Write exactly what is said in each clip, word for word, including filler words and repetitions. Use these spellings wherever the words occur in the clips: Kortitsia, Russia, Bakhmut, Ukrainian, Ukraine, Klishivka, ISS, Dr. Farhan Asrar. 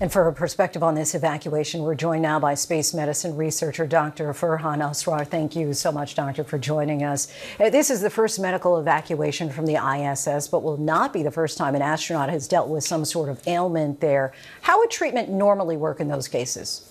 And for her perspective on this evacuation, we're joined now by space medicine researcher Doctor Farhan Asrar. Thank you so much, Doctor, for joining us. This is the first medical evacuation from the I S S, but will not be the first time an astronaut has dealt with some sort of ailment there. How would treatment normally work in those cases?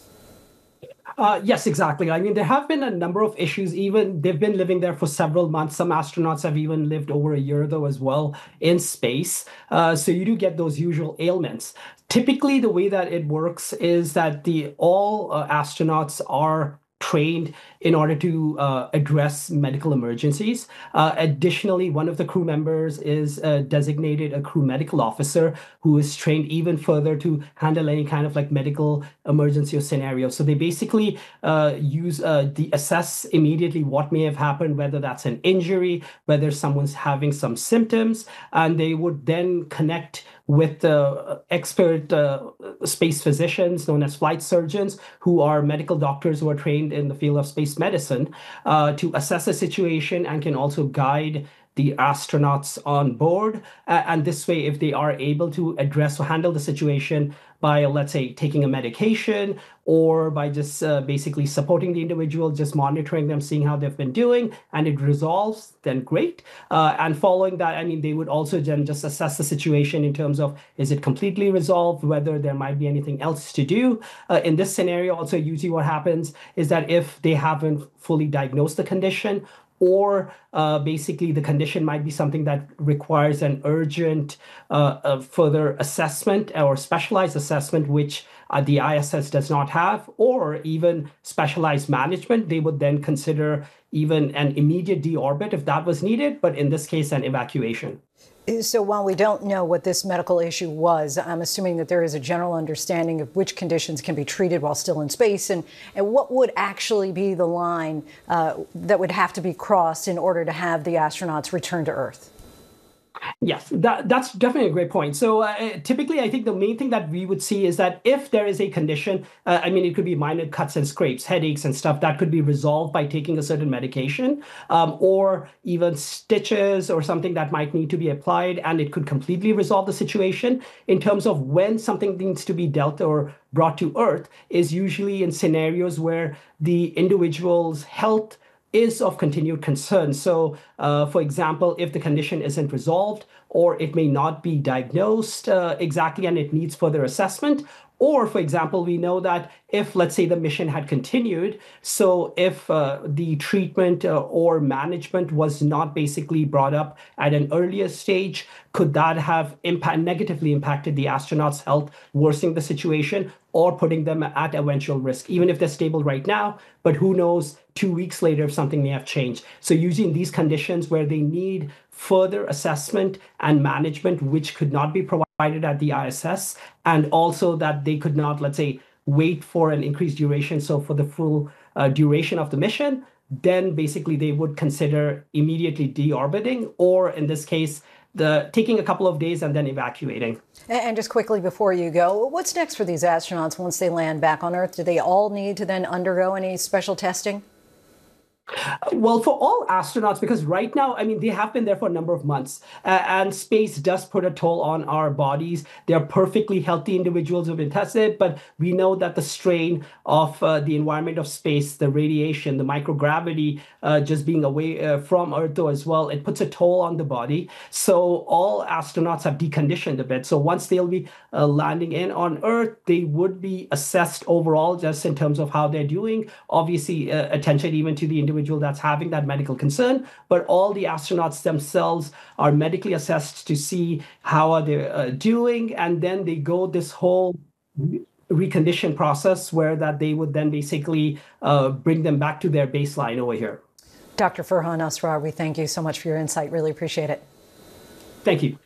Uh, yes, exactly. I mean, there have been a number of issues. Even they've been living there for several months. Some astronauts have even lived over a year, though, as well in space. Uh, so you do get those usual ailments. Typically, the way that it works is that the all uh, astronauts are trained in order to uh, address medical emergencies. Uh, additionally, one of the crew members is uh, designated a crew medical officer who is trained even further to handle any kind of like medical emergency or scenario. So they basically uh, use uh, the assess immediately what may have happened, whether that's an injury, whether someone's having some symptoms, and they would then connect with uh, expert uh, space physicians known as flight surgeons, who are medical doctors who are trained in the field of space medicine uh, to assess a situation and can also guide the astronauts on board. Uh, and this way, if they are able to address or handle the situation by, let's say, taking a medication or by just uh, basically supporting the individual, just monitoring them, seeing how they've been doing, and it resolves, then great. Uh, and following that, I mean, they would also then just assess the situation in terms of, is it completely resolved, whether there might be anything else to do. Uh, in this scenario, also, usually what happens is that if they haven't fully diagnosed the condition, or uh, basically the condition might be something that requires an urgent uh, uh, further assessment or specialized assessment, which uh, the I S S does not have, or even specialized management, they would then consider even an immediate deorbit if that was needed, but in this case, an evacuation. So while we don't know what this medical issue was, I'm assuming that there is a general understanding of which conditions can be treated while still in space, and, and what would actually be the line uh, that would have to be crossed in order to have the astronauts return to Earth? Yes, that, that's definitely a great point. So uh, typically, I think the main thing that we would see is that if there is a condition, uh, I mean, it could be minor cuts and scrapes, headaches and stuff that could be resolved by taking a certain medication um, or even stitches or something that might need to be applied, and it could completely resolve the situation. In terms of when something needs to be dealt or brought to Earth is usually in scenarios where the individual's health is of continued concern. So, uh, for example, if the condition isn't resolved, or it may not be diagnosed uh, exactly and it needs further assessment, or, for example, we know that if, let's say, the mission had continued, so if uh, the treatment uh, or management was not basically brought up at an earlier stage, could that have impact negatively impacted the astronauts' health, worsening the situation, or putting them at eventual risk, even if they're stable right now, but who knows, two weeks later, if something may have changed. So using these conditions where they need further assessment and management, which could not be provided at the I S S, and also that they could not, let's say, wait for an increased duration, so for the full uh, duration of the mission, then basically they would consider immediately deorbiting, or in this case, the taking a couple of days and then evacuating. And just quickly before you go, what's next for these astronauts once they land back on Earth? Do they all need to then undergo any special testing? Well, for all astronauts, because right now, I mean, they have been there for a number of months, uh, and space does put a toll on our bodies. They are perfectly healthy individuals who have been tested, but we know that the strain of uh, the environment of space, the radiation, the microgravity, uh, just being away uh, from Earth, though, as well, it puts a toll on the body. So all astronauts have deconditioned a bit. So once they'll be uh, landing in on Earth, they would be assessed overall just in terms of how they're doing. Obviously, uh, attention even to the individual that's having that medical concern, but all the astronauts themselves are medically assessed to see how are they uh, doing, and then they go this whole recondition process where that they would then basically uh, bring them back to their baseline over here. Doctor Farhan Asrar, we thank you so much for your insight. Really appreciate it. Thank you.